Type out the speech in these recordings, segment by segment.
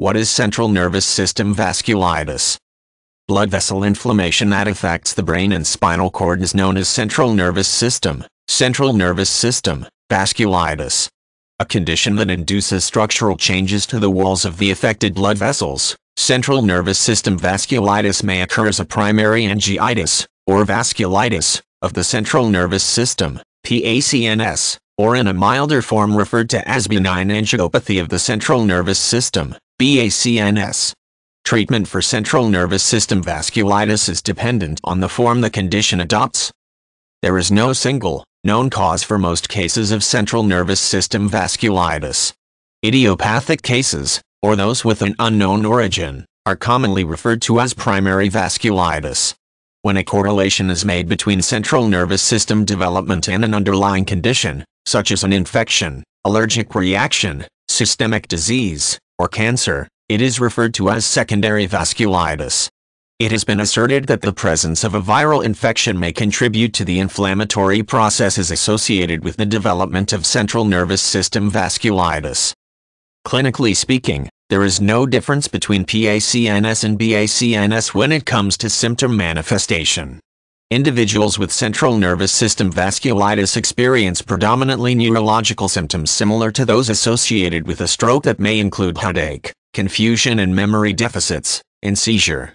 What is central nervous system vasculitis? Blood vessel inflammation that affects the brain and spinal cord is known as central nervous system vasculitis, a condition that induces structural changes to the walls of the affected blood vessels. Central nervous system vasculitis may occur as a primary angiitis, or vasculitis, of the central nervous system, PACNS, or in a milder form referred to as benign angiopathy of the central nervous system, BACNS. Treatment for central nervous system vasculitis is dependent on the form the condition adopts. There is no single, known cause for most cases of central nervous system vasculitis. Idiopathic cases, or those with an unknown origin, are commonly referred to as primary vasculitis. When a correlation is made between central nervous system development and an underlying condition, such as an infection, allergic reaction, systemic disease, or cancer, it is referred to as secondary vasculitis. It has been asserted that the presence of a viral infection may contribute to the inflammatory processes associated with the development of central nervous system vasculitis. Clinically speaking, there is no difference between PACNS and BACNS when it comes to symptom manifestation. Individuals with central nervous system vasculitis experience predominantly neurological symptoms similar to those associated with a stroke that may include headache, confusion and memory deficits, and seizure.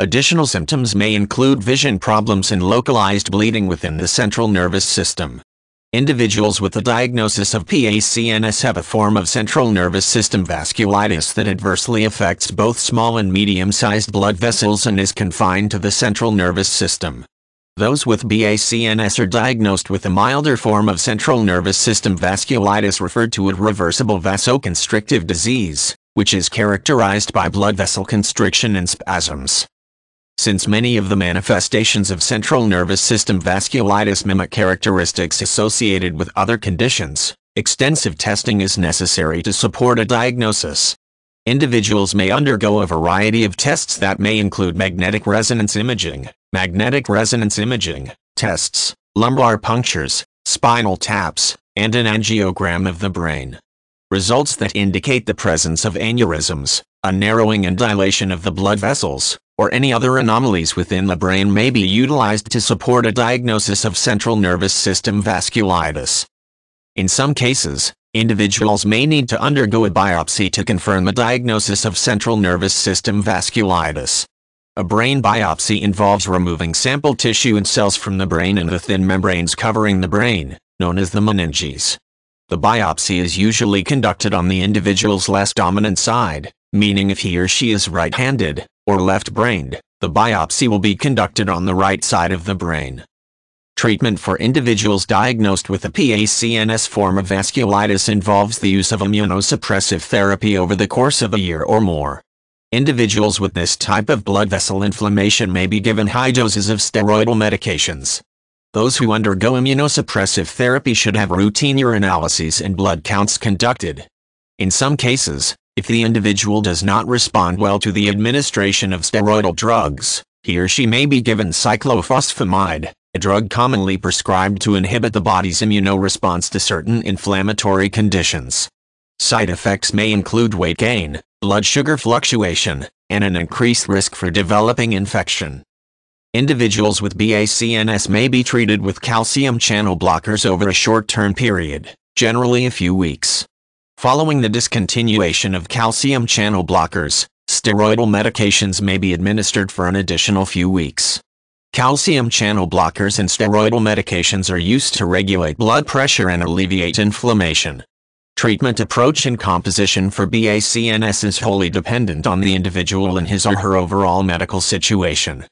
Additional symptoms may include vision problems and localized bleeding within the central nervous system. Individuals with a diagnosis of PACNS have a form of central nervous system vasculitis that adversely affects both small and medium-sized blood vessels and is confined to the central nervous system. Those with BACNS are diagnosed with a milder form of central nervous system vasculitis referred to as reversible vasoconstrictive disease, which is characterized by blood vessel constriction and spasms. Since many of the manifestations of central nervous system vasculitis mimic characteristics associated with other conditions, extensive testing is necessary to support a diagnosis. Individuals may undergo a variety of tests that may include magnetic resonance imaging tests, lumbar punctures, spinal taps, and an angiogram of the brain. Results that indicate the presence of aneurysms, a narrowing and dilation of the blood vessels, or any other anomalies within the brain may be utilized to support a diagnosis of central nervous system vasculitis. In some cases, individuals may need to undergo a biopsy to confirm the diagnosis of central nervous system vasculitis. A brain biopsy involves removing sample tissue and cells from the brain and the thin membranes covering the brain, known as the meninges. The biopsy is usually conducted on the individual's less dominant side, meaning if he or she is right-handed, or left-brained, the biopsy will be conducted on the right side of the brain. Treatment for individuals diagnosed with a PACNS form of vasculitis involves the use of immunosuppressive therapy over the course of a year or more. Individuals with this type of blood vessel inflammation may be given high doses of steroidal medications. Those who undergo immunosuppressive therapy should have routine urinalyses and blood counts conducted. In some cases, if the individual does not respond well to the administration of steroidal drugs, he or she may be given cyclophosphamide, a drug commonly prescribed to inhibit the body's immunoresponse to certain inflammatory conditions. Side effects may include weight gain, blood sugar fluctuation, and an increased risk for developing infection. Individuals with BACNS may be treated with calcium channel blockers over a short-term period, generally a few weeks. Following the discontinuation of calcium channel blockers, steroidal medications may be administered for an additional few weeks. Calcium channel blockers and steroidal medications are used to regulate blood pressure and alleviate inflammation. Treatment approach and composition for BACNS is wholly dependent on the individual and his or her overall medical situation.